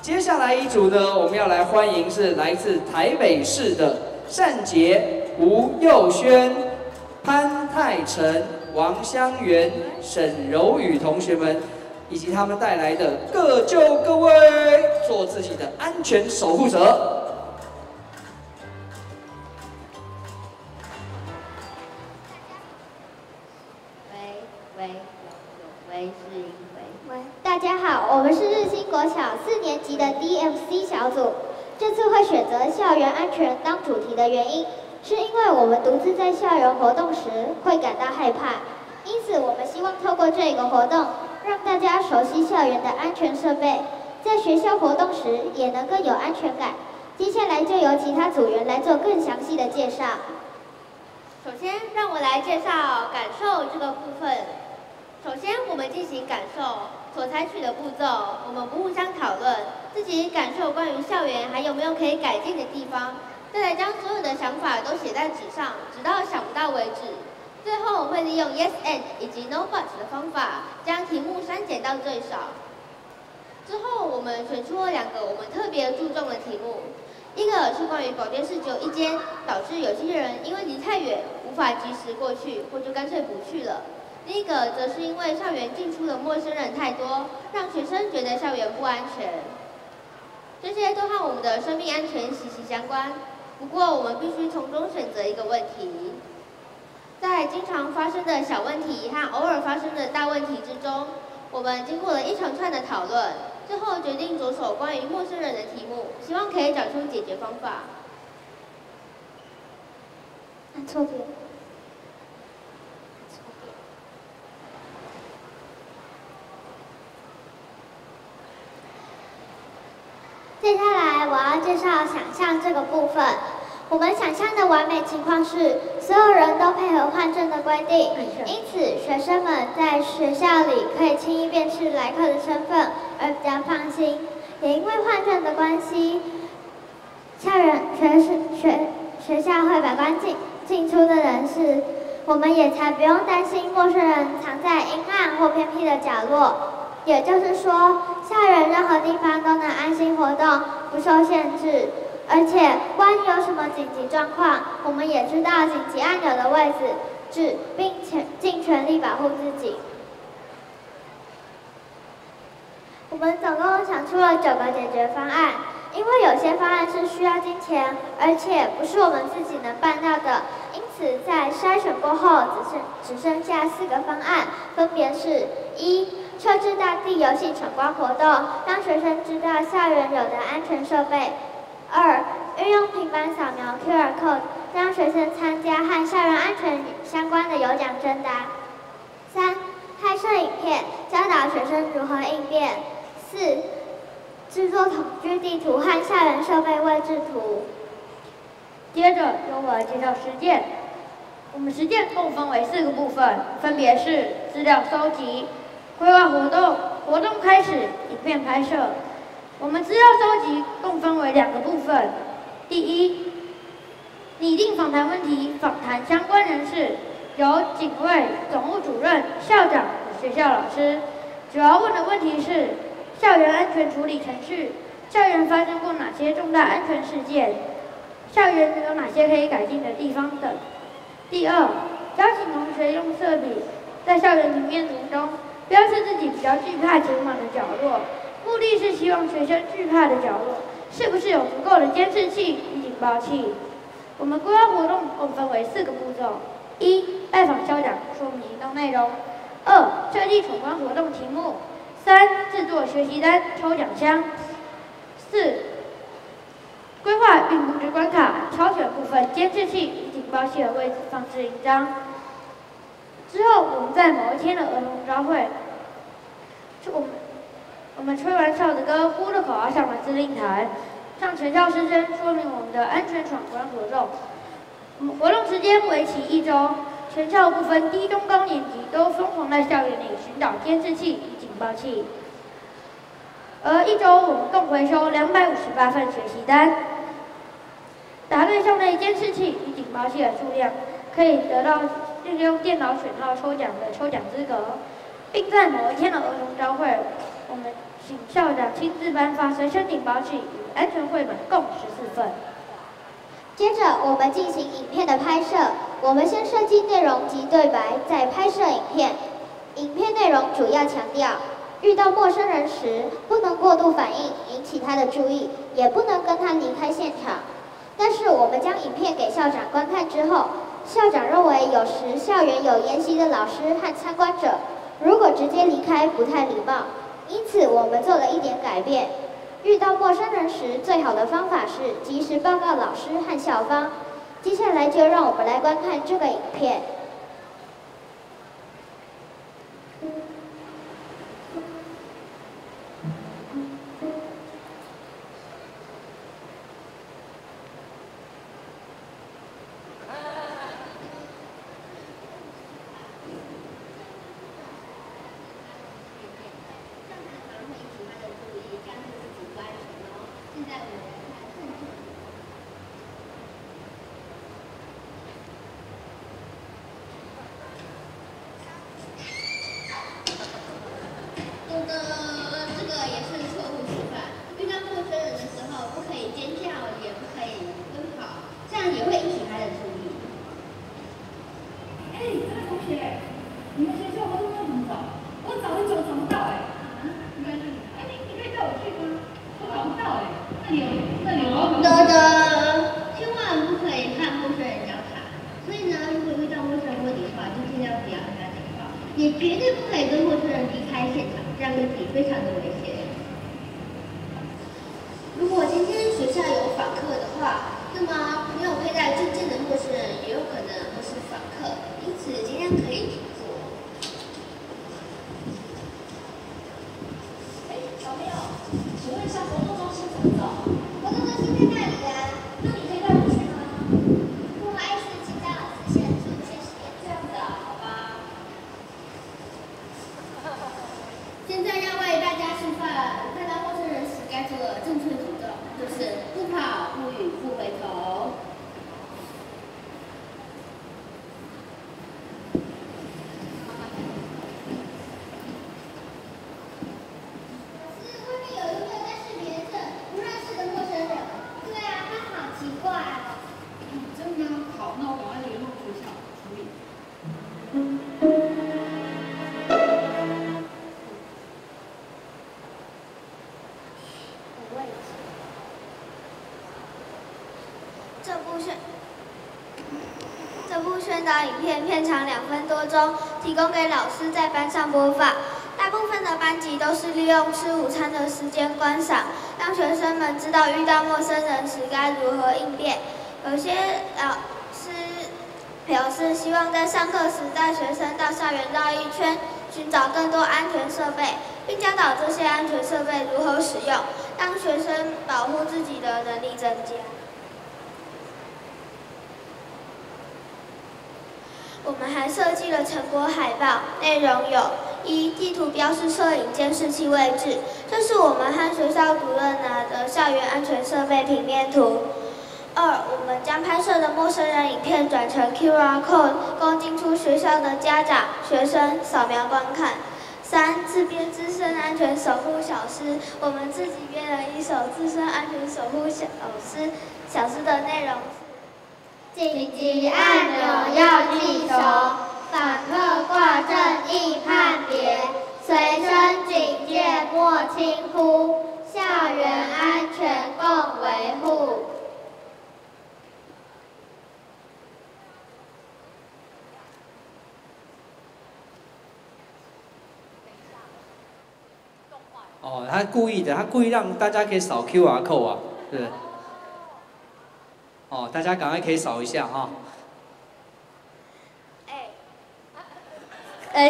接下来一组呢，我们要来欢迎是来自台北市的单杰、吴佑轩、潘泰成、王香元、沈柔宇同学们，以及他们带来的各就各位，做自己的安全守护者。 4年级的 DFC 小组，这次会选择校园安全当主题的原因，是因为我们独自在校园活动时会感到害怕，因此我们希望透过这个活动，让大家熟悉校园的安全设备，在学校活动时也能更有安全感。接下来就由其他组员来做更详细的介绍。首先，让我来介绍感受这个部分。首先，我们进行感受。 所采取的步骤，我们不互相讨论自己感受关于校园还有没有可以改进的地方，再来将所有的想法都写在纸上，直到想不到为止。最后会利用 yes and 以及 no but 的方法，将题目删减到最少。之后我们选出了2个我们特别注重的题目，一个是关于保健室只有一间，导致有些人因为离太远无法及时过去，或就干脆不去了。 第一个则是因为校园进出的陌生人太多，让学生觉得校园不安全。这些都和我们的生命安全息息相关。不过，我们必须从中选择一个问题，在经常发生的小问题和偶尔发生的大问题之中，我们经过了一长串的讨论，最后决定着手关于陌生人的题目，希望可以找出解决方法。按错别。 接下来我要介绍想象这个部分。我们想象的完美情况是，所有人都配合换证的规定，因此学生们在学校里可以轻易辨识来客的身份，而比较放心。也因为换证的关系，学校会把关进出的人士，我们也才不用担心陌生人藏在阴暗或偏僻的角落。 也就是说，校园任何地方都能安心活动，不受限制。而且，万一有什么紧急状况，我们也知道紧急按钮的位置，并且尽全力保护自己。我们总共想出了9个解决方案，因为有些方案是需要金钱，而且不是我们自己能办到的，因此在筛选过后，只剩下4个方案，分别是1。 设置大地游戏闯关活动，让学生知道校园有的安全设备；2，运用平板扫描 QR code， 让学生参加和校园安全相关的有奖征答；3，拍摄影片教导学生如何应变；4，制作统计地图和校园设备位置图。接着由我来介绍实践。我们实践共分为4个部分，分别是资料搜集。 规划活动，活动开始，影片拍摄。我们资料收集共分为2个部分。第一，拟定访谈问题，访谈相关人士，由警卫、总务主任、校长和学校老师。主要问的问题是校园安全处理程序，校园发生过哪些重大安全事件，校园有哪些可以改进的地方等。第2，邀请同学用色笔在校园平面图中。 标示自己比较惧怕前往的角落，目的是希望学生惧怕的角落是不是有足够的监视器与警报器？我们规划活动共分为4个步骤：1，拜访校长，说明行动内容；2，设计闯关活动题目；3，制作学习单、抽奖箱；4，规划并布置关卡，挑选部分监视器与警报器的位置放置1张。 之后，我们在某一天的儿童招会，我们吹完哨子歌，呼着口号上了司令台，向全校师生说明我们的安全闯关活动。我们活动时间为期1周，全校不分低、中、高年级都疯狂在校园里寻找监视器与警报器。而1周我们共回收258份学习单，答对校内监视器与警报器的数量，可以得到。 并利用电脑选号抽奖的抽奖资格，并在某一天的儿童招会我们请校长亲自颁发随身听保险与安全绘本共14份。接着，我们进行影片的拍摄。我们先设计内容及对白，再拍摄影片。影片内容主要强调：遇到陌生人时，不能过度反应，引起他的注意，也不能跟他离开现场。但是，我们将影片给校长观看之后，校长认为有时校园有研习的老师和参观者，如果直接离开不太礼貌，因此我们做了一点改变。遇到陌生人时，最好的方法是及时报告老师和校方。接下来就让我们来观看这个影片。宣导影片片长2分多钟，提供给老师在班上播放。大部分的班级都是利用吃午餐的时间观赏，让学生们知道遇到陌生人时该如何应变。有些老师表示希望在上课时带学生到校园绕一圈，寻找更多安全设备，并教导这些安全设备如何使用，让学生保护自己的能力增加。 我们还设计了成果海报，内容有：1、地图标示摄影监视器位置，这是我们和学校主任拿的校园安全设备平面图；2、我们将拍摄的陌生人影片转成 QR code， 供进出学校的家长、学生扫描观看；3、自编自身安全守护小诗，我们自己编了一首自身安全守护小诗，小诗的内容。 紧急按钮要记熟，访客挂正义判别，随身警戒莫轻忽，校园安全共维护。哦，他故意的，他故意让大家可以扫 QR code 啊，对。 哦，大家赶快可以扫一下哈。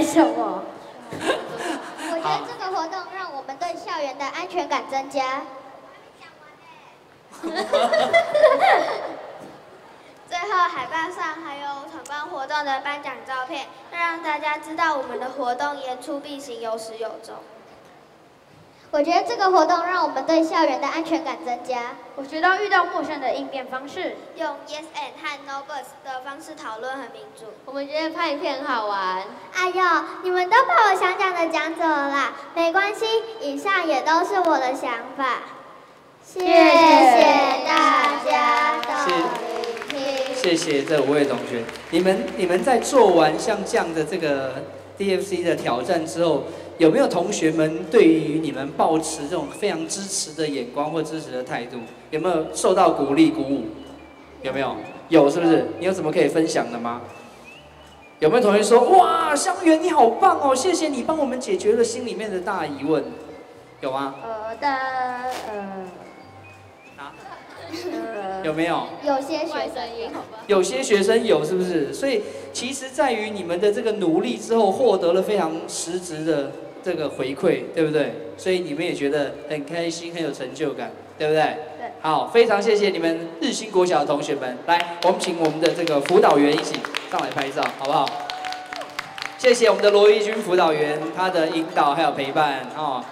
什么？我觉得这个活动让我们对校园的安全感增加。最后，海报上还有闯关活动的颁奖照片，要让大家知道我们的活动言出必行，有始有终。我觉得这个活动让我们对校园的安全感增加。我学到遇到陌生的应变方式，用 yes and 和 no buts 的方式讨论很民主。我们觉得拍影片很好玩。哎呦，你们都把我想讲的讲走了啦，没关系，以上也都是我的想法。谢谢大家的聆听。谢谢这5位同学，你们在做完像这样的这个 DFC 的挑战之后。 有没有同学们对于你们抱持这种非常支持的眼光或支持的态度？有没有受到鼓励鼓舞？有没有？有是不是？你有什么可以分享的吗？有没有同学说哇，香沅你好棒哦，谢谢你帮我们解决了心里面的大疑问？有吗？有没有？有些学生也好吧。有些学生有是不是？所以其实在于你们的这个努力之后，获得了非常实质的。 这个回馈对不对？所以你们也觉得很开心，很有成就感，对不对？对。好，非常谢谢你们日新国小的同学们，来，我们请我们的这个辅导员一起上来拍照，好不好？谢谢我们的罗一君辅导员，他的引导还有陪伴哦。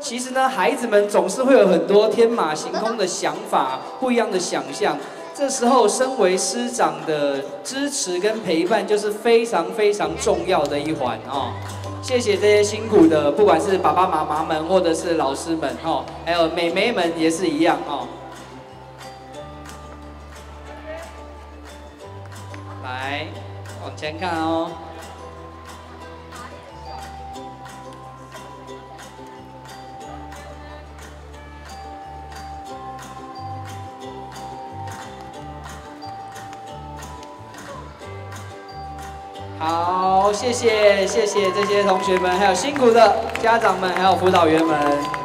其实呢，孩子们总是会有很多天马行空的想法，不一样的想象。 这时候，身为师长的支持跟陪伴就是非常非常重要的一环哦。谢谢这些辛苦的，不管是爸爸妈妈们，或者是老师们哦，还有妹妹们也是一样哦。来，往前看哦。好，谢谢这些同学们，还有辛苦的家长们，还有辅导员们。